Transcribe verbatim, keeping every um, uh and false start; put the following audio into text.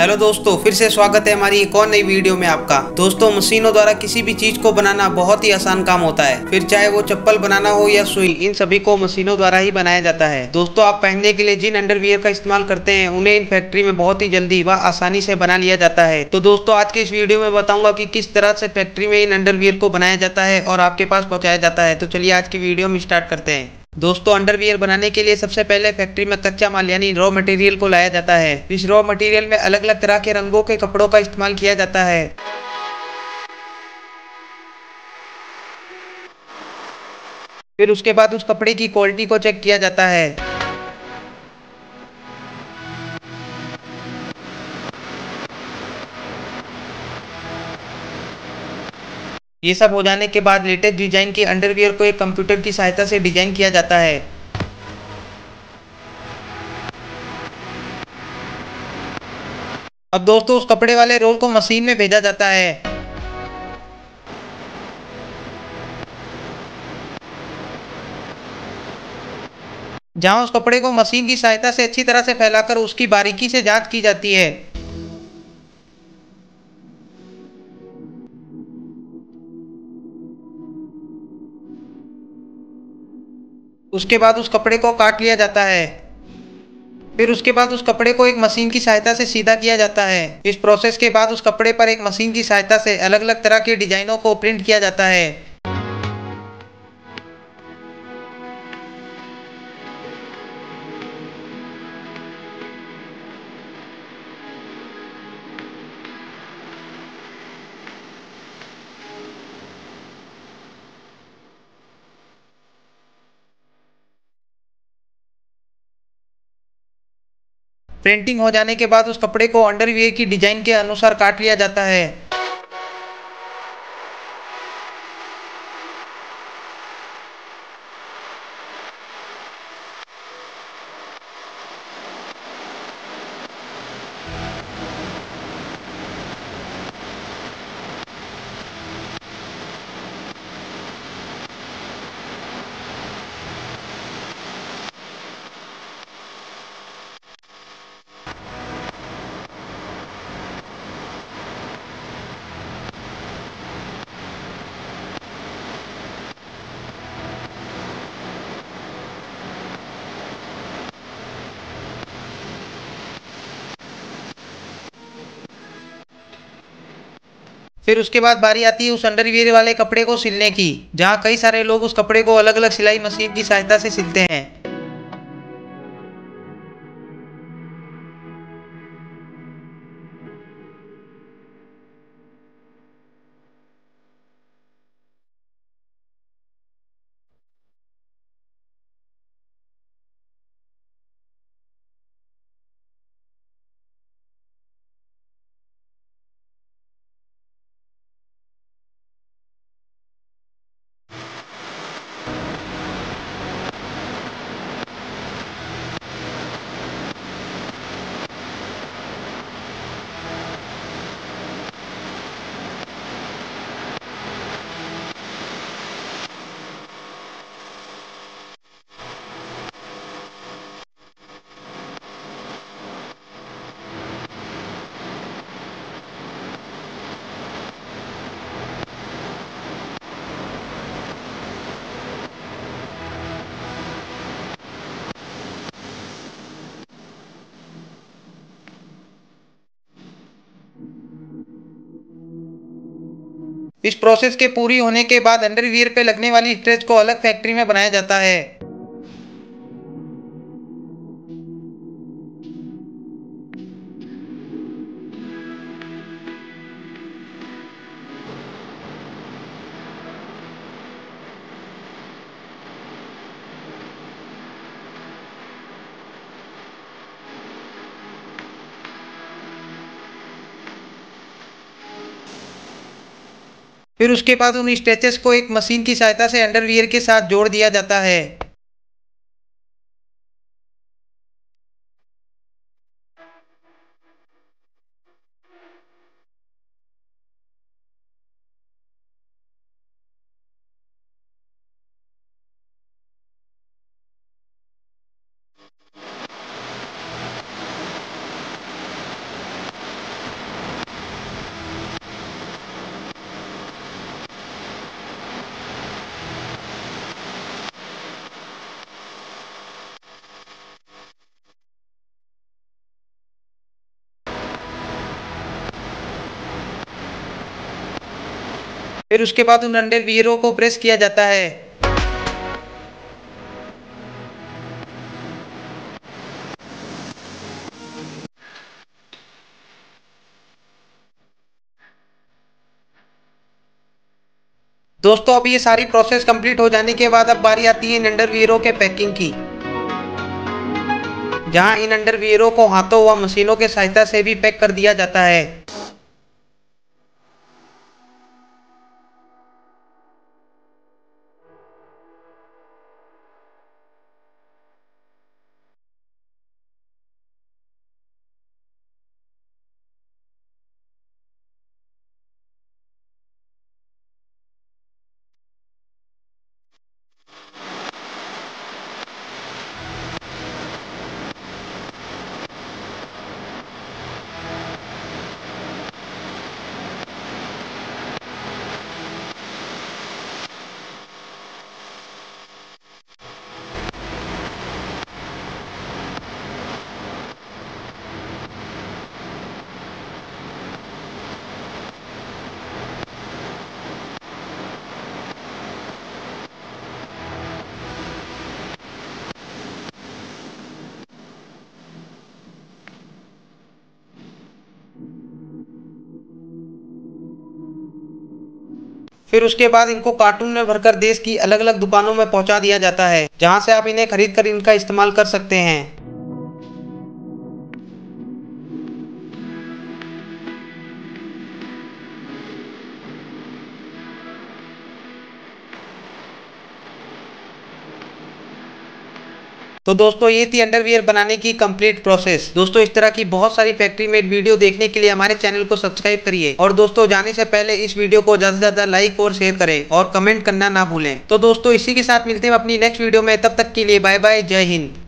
Hello दोस्तों, फिर से स्वागत है हमारी एक और नई वीडियो में आपका। दोस्तों, मशीनों द्वारा किसी भी चीज को बनाना बहुत ही आसान काम होता है, फिर चाहे वो चप्पल बनाना हो या सुई, इन सभी को मशीनों द्वारा ही बनाया जाता है। दोस्तों, आप पहनने के लिए जिन अंडरवियर का इस्तेमाल करते हैं उन्हें इन फैक्ट्री में बहुत ही जल्दी व आसानी से बना लिया जाता है। तो दोस्तों, आज के इस वीडियो में बताऊंगा की कि किस तरह से फैक्ट्री में इन अंडरवियर को बनाया जाता है और आपके पास पहुँचाया जाता है। तो चलिए आज की वीडियो में स्टार्ट करते हैं। दोस्तों, अंडरवियर बनाने के लिए सबसे पहले फैक्ट्री में कच्चा माल यानी रॉ मटेरियल को लाया जाता है। इस रॉ मटेरियल में अलग अलग तरह के रंगों के कपड़ों का इस्तेमाल किया जाता है। फिर उसके बाद उस कपड़े की क्वालिटी को चेक किया जाता है। ये सब हो जाने के बाद लेटेस्ट डिजाइन की अंडरवियर को एक कंप्यूटर की सहायता से डिजाइन किया जाता है। अब दोस्तों, उस कपड़े वाले रोल को मशीन में भेजा जाता है। जहां उस कपड़े को मशीन की सहायता से अच्छी तरह से फैलाकर उसकी बारीकी से जांच की जाती है। उसके बाद उस कपड़े को काट लिया जाता है। फिर उसके बाद उस कपड़े को एक मशीन की सहायता से सीधा किया जाता है। इस प्रोसेस के बाद उस कपड़े पर एक मशीन की सहायता से अलग अलग तरह के डिजाइनों को प्रिंट किया जाता है। प्रिंटिंग हो जाने के बाद उस कपड़े को अंडरवियर की डिजाइन के अनुसार काट लिया जाता है। फिर उसके बाद बारी आती है उस अंडरवियर वाले कपड़े को सिलने की, जहां कई सारे लोग उस कपड़े को अलग अलग सिलाई मशीन की सहायता से सिलते हैं। इस प्रोसेस के पूरी होने के बाद अंडरवियर पे लगने वाली स्ट्रेच को अलग फैक्ट्री में बनाया जाता है। फिर उसके बाद उन स्ट्रेचेस को एक मशीन की सहायता से अंडरवियर के साथ जोड़ दिया जाता है। फिर उसके बाद उन अंडे वीरों को प्रेस किया जाता है। दोस्तों अब ये सारी प्रोसेस कंप्लीट हो जाने के बाद अब बारी आती है इन अंडरवियरों के पैकिंग की, जहां इन अंडरवियरों को हाथों व मशीनों की सहायता से भी पैक कर दिया जाता है। फिर उसके बाद इनको कार्टून में भरकर देश की अलग अलग दुकानों में पहुंचा दिया जाता है, जहां से आप इन्हें खरीद कर इनका इस्तेमाल कर सकते हैं। तो दोस्तों ये थी अंडरवियर बनाने की कंप्लीट प्रोसेस। दोस्तों इस तरह की बहुत सारी फैक्ट्री मेड वीडियो देखने के लिए हमारे चैनल को सब्सक्राइब करिए। और दोस्तों जाने से पहले इस वीडियो को ज्यादा से ज्यादा लाइक और शेयर करें और कमेंट करना ना भूलें। तो दोस्तों इसी के साथ मिलते हैं अपनी नेक्स्ट वीडियो में, तब तक के लिए बाय बाय, जय हिंद।